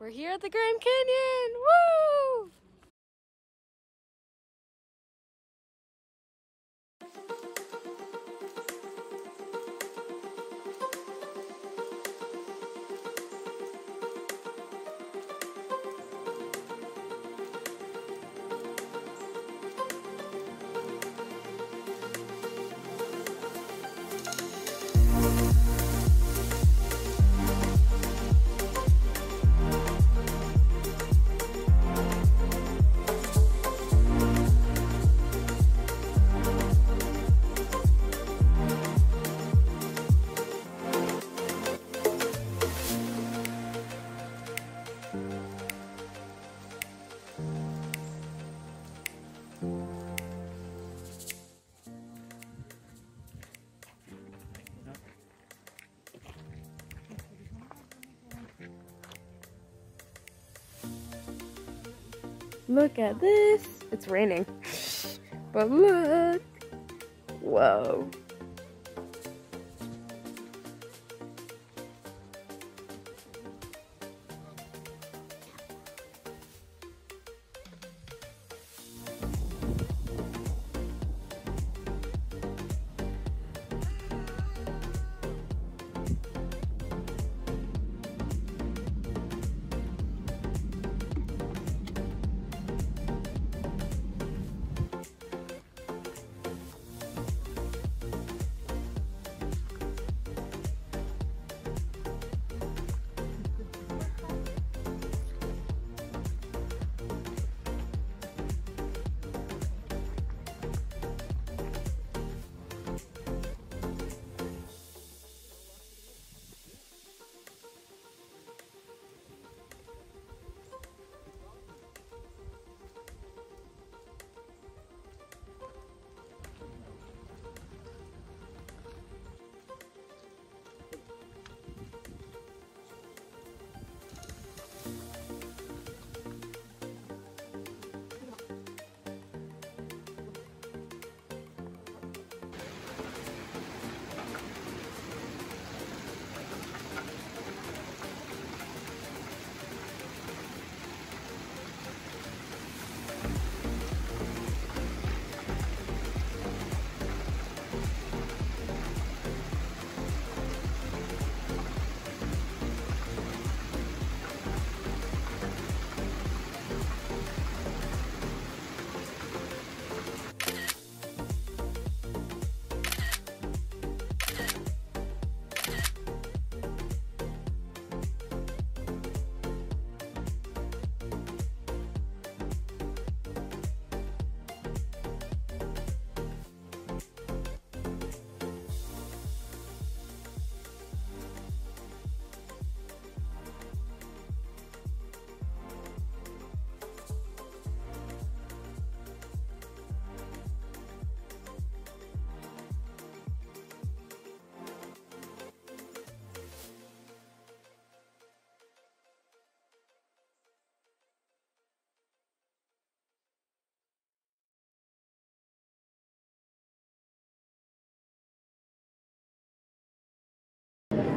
We're here at the Grand Canyon. Woo! Look at this. It's raining. But look. Whoa.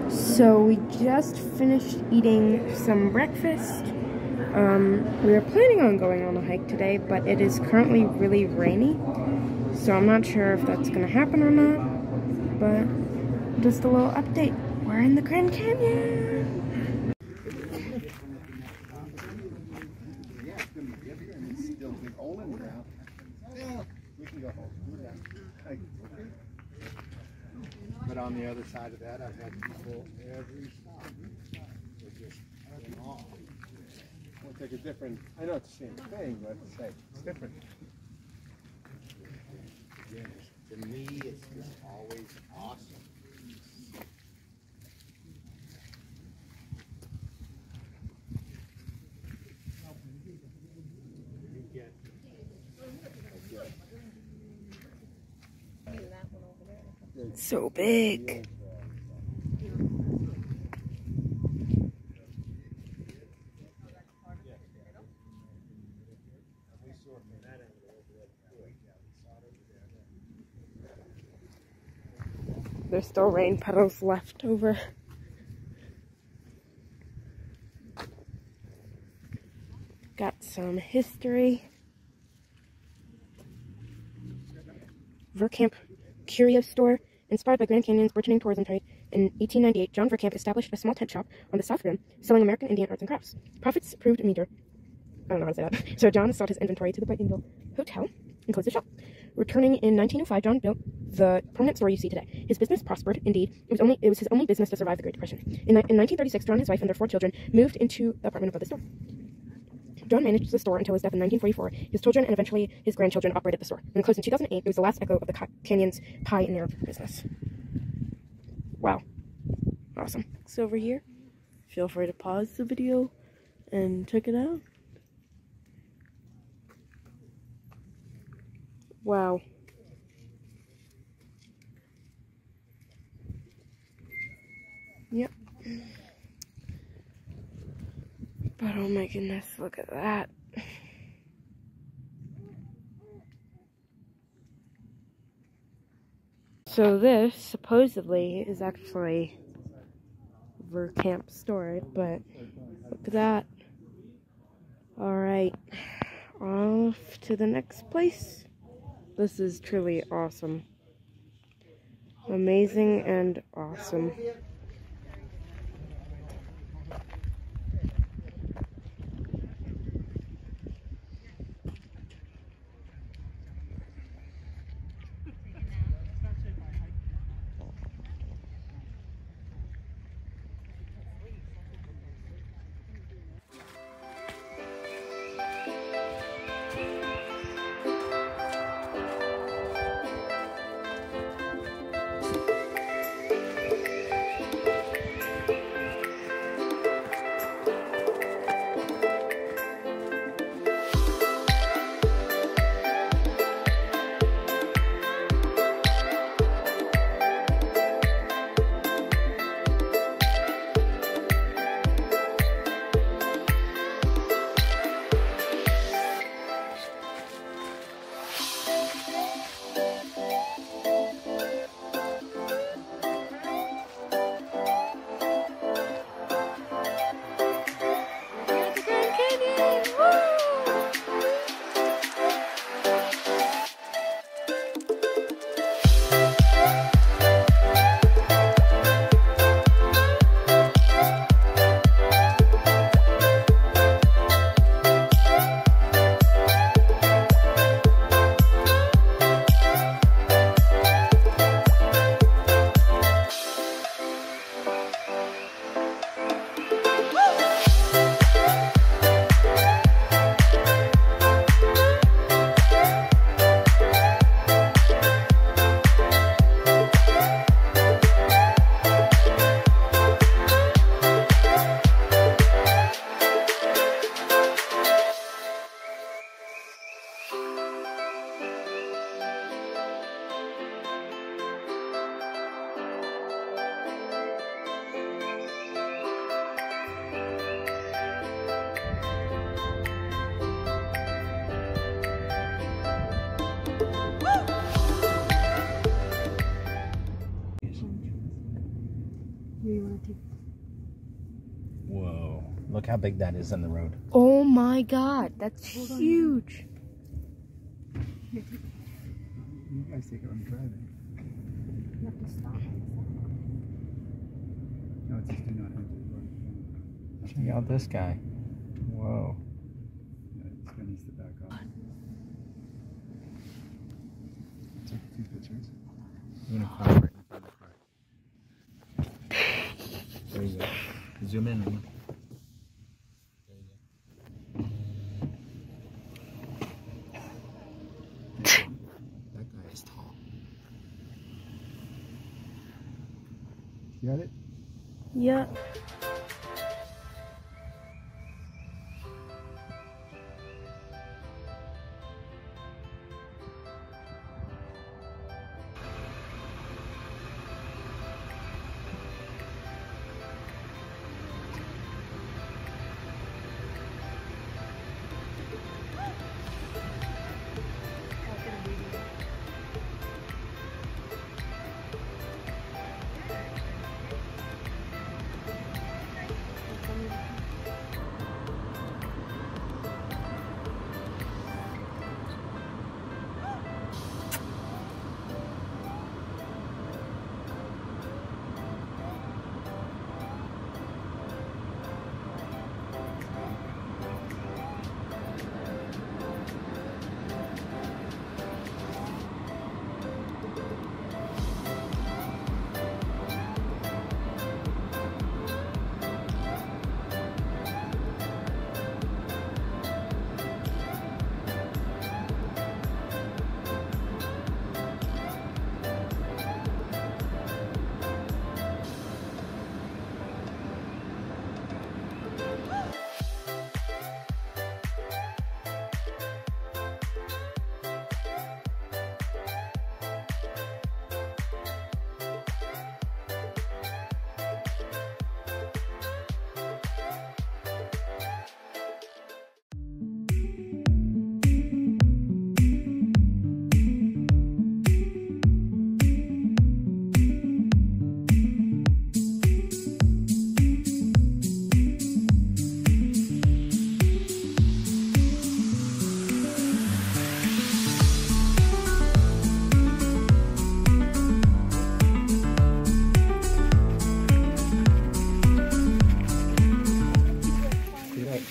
So we just finished eating some breakfast. We were planning on going on a hike today, but it is currently really rainy, so I'm not sure if that's gonna happen or not, but just a little update. We're in the Grand Canyon! But on the other side of that, I've had people every stop. They're just in awe. It's like a different, I know it's the same thing, but it's like, it's different. Yeah, to me, it's just always awesome. It's so big. There's still rain petals left over. Got some history. Verkamp Curio Store. Inspired by Grand Canyon's burgeoning tourism trade, in 1898, John Verkamp established a small tent shop on the South Rim, selling American Indian arts and crafts. Profits proved meager. I don't know how to say that. So John sold his inventory to the Bright Angel Hotel and closed the shop. Returning in 1905, John built the permanent store you see today. His business prospered. Indeed, it was his only business to survive the Great Depression. In 1936, John, his wife, and their 4 children moved into the apartment above the store. John managed the store until his death in 1944. His children and eventually his grandchildren operated the store. When it closed in 2008, it was the last echo of the Canyon's pioneer business. Wow. Awesome. So over here, feel free to pause the video and check it out. Wow. Yep. But oh my goodness, look at that. So this, supposedly, is actually Verkamp Store, but look at that. Alright, off to the next place. This is truly awesome. Amazing and awesome. Whoa, look how big that is on the road. Oh my god, that's huge. You guys take it when you're driving. You have to stop. No, it's just do not have to. Check out this guy. Whoa. Yeah, it's gonna need to back off. Take a few pictures. I'm gonna pop right in front of the car. There you go. Zoom in. There you go. That guy is tall. You got it? Yeah.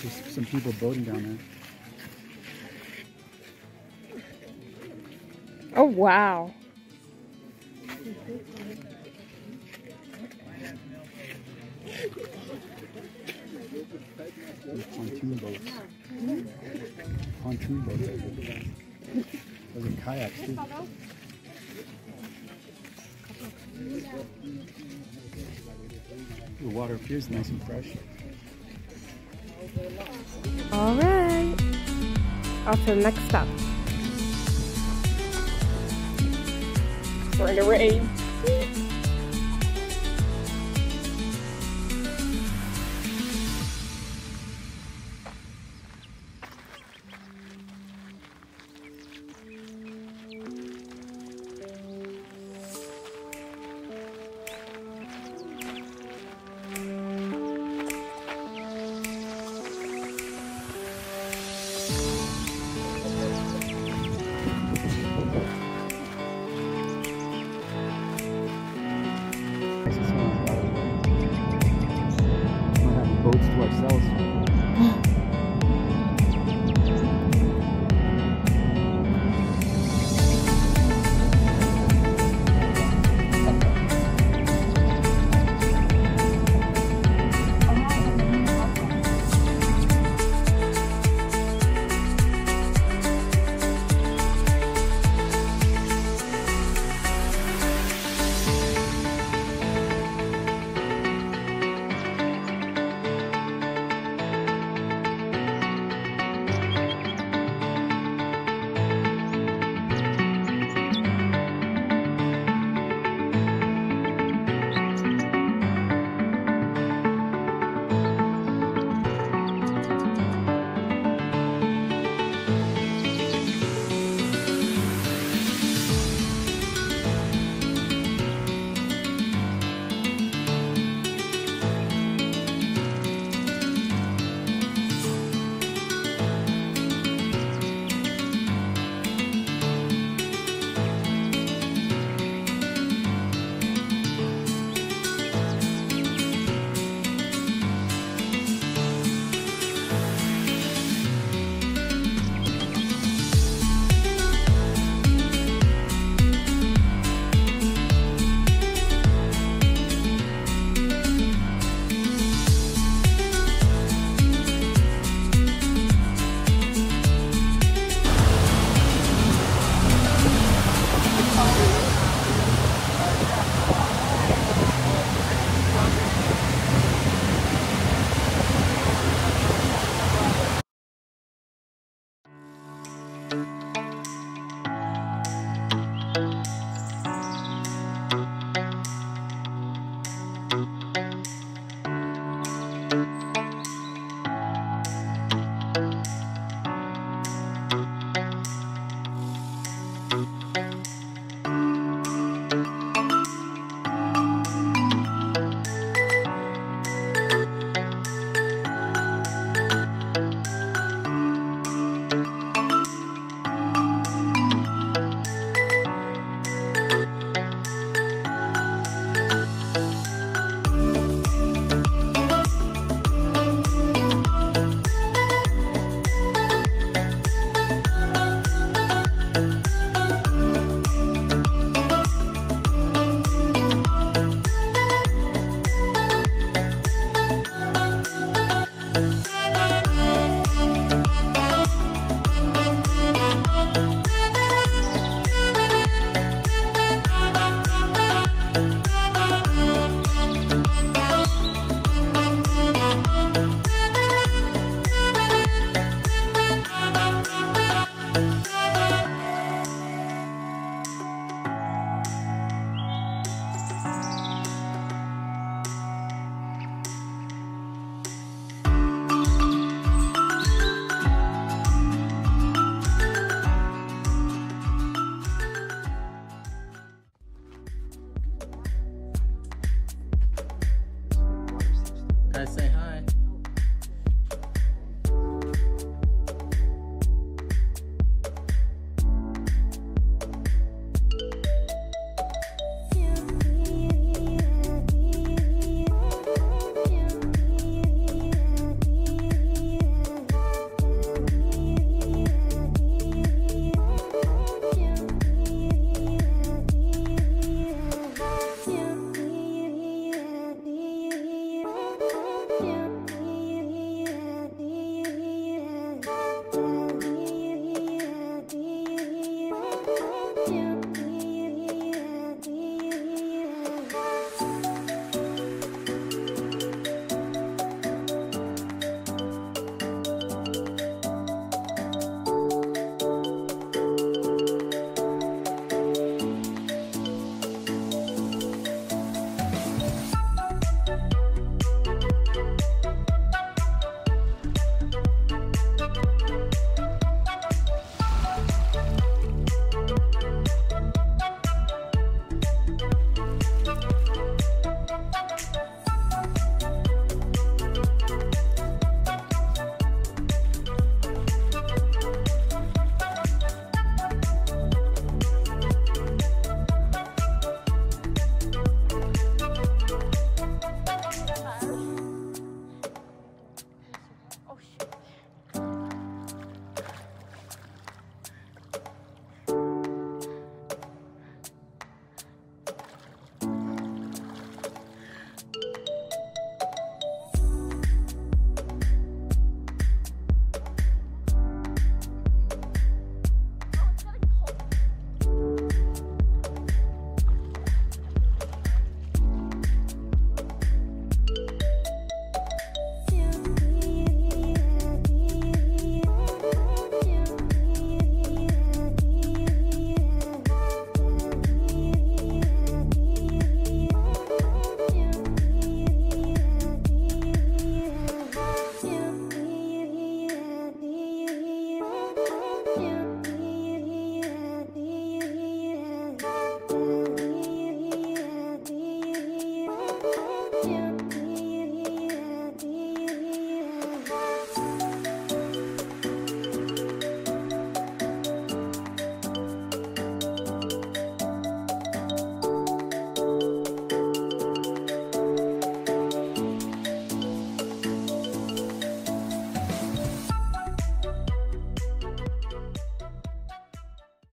There's some people boating down there. Oh, wow. There's pontoon boats. Pontoon boats. Those are kayaks, too. The water appears nice and fresh. Alright, off to the next stop. We're in the rain.